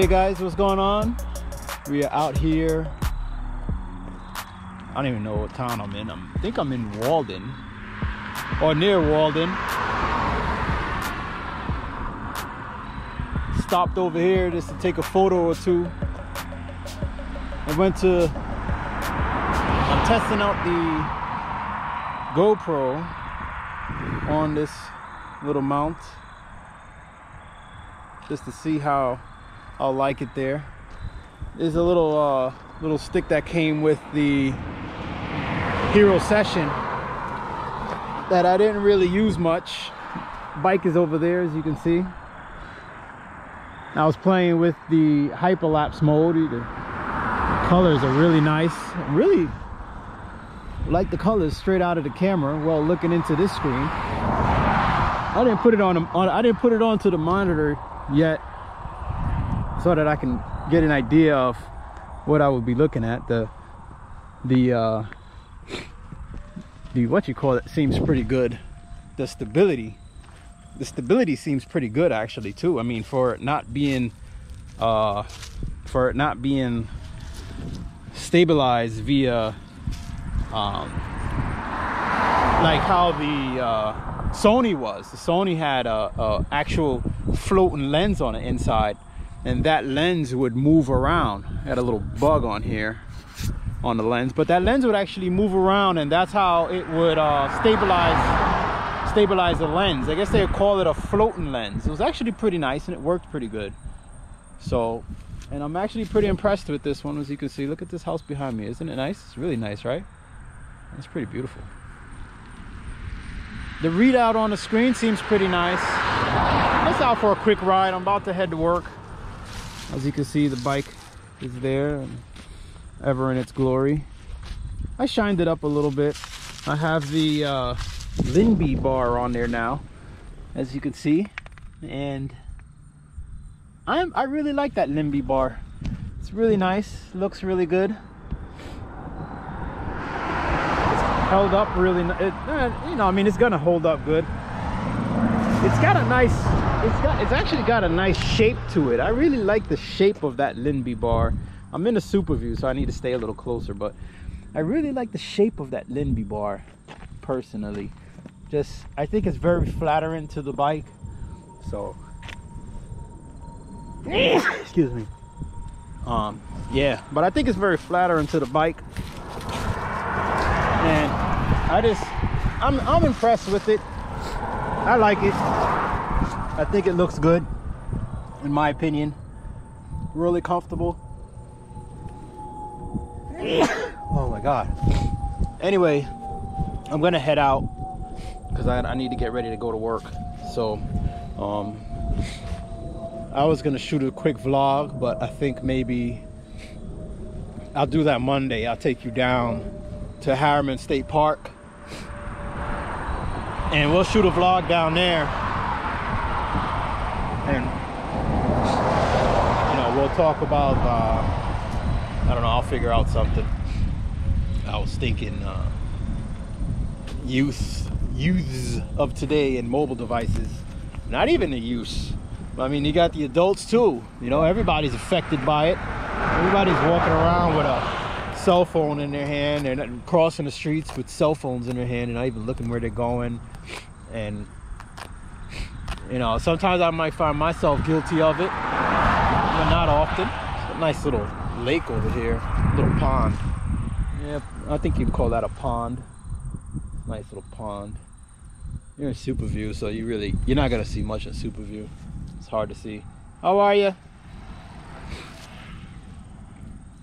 Hey guys, what's going on? We are out here. I don't even know what town I'm in. I think I'm in Walden or near Walden. Stopped over here just to take a photo or two. I'm testing out the GoPro on this little mount just to see how I like it there. There's a little little stick that came with the Hero Session that I didn't really use much. Bike is over there, as you can see. I was playing with the hyperlapse mode. The colors are really nice. I really like the colors straight out of the camera. Well, looking into this screen, I didn't put it onto the monitor yet, so that I can get an idea of what I would be looking at. The what you call it seems pretty good. The stability seems pretty good actually too. I mean, for it not being stabilized via like how the Sony was. The Sony had a actual floating lens on the inside, and that lens would move around. I had a little bug on here on the lens, but that lens would actually move around, and that's how it would stabilize the lens. I guess they would call it a floating lens. It was actually pretty nice, and it worked pretty good. So, and I'm actually pretty impressed with this one, as you can see. Look at this house behind me. Isn't it nice? It's really nice, right? It's pretty beautiful. The readout on the screen seems pretty nice. Let's out for a quick ride. I'm about to head to work. As you can see, the bike is there, ever in its glory. I shined it up a little bit. I have the Lindby bar on there now, as you can see, and I really like that Lindby bar. It's really nice. Looks really good. Held up really, you know, I mean, it's gonna hold up good. It's got a nice, it's actually got a nice shape to it. I really like the shape of that Lindby bar. I'm in a super view, so I need to stay a little closer, but I really like the shape of that Lindby bar, personally. Just, I think it's very flattering to the bike, so. Excuse me. Yeah, but I think it's very flattering to the bike. And I'm impressed with it. I like it. I think it looks good, in my opinion. Really comfortable. Oh my God. Anyway, I'm gonna head out because I need to get ready to go to work. So I was gonna shoot a quick vlog, but I think maybe I'll do that Monday. I'll take you down to Harriman State Park, and we'll shoot a vlog down there, and you know, we'll talk about I don't know, I'll figure out something. I was thinking youths of today and mobile devices. Not even the youths, I mean, you got the adults too, you know. Everybody's affected by it. Everybody's walking around with a cell phone in their hand. They're not crossing the streets with cell phones in their hand and not even looking where they're going. And you know, sometimes I might find myself guilty of it, but not often. It's a nice little lake over here, little pond. Yeah, I think you'd call that a pond. Nice little pond. You're in super view, so you're not gonna see much in super view. It's hard to see. How are you?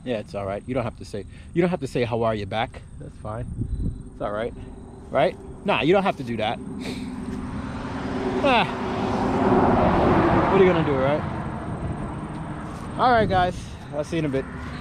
Yeah, it's all right. You don't have to say how are you back. That's fine. It's all right, right? Nah, you don't have to do that. What are you gonna do, right? All right, guys. I'll see you in a bit.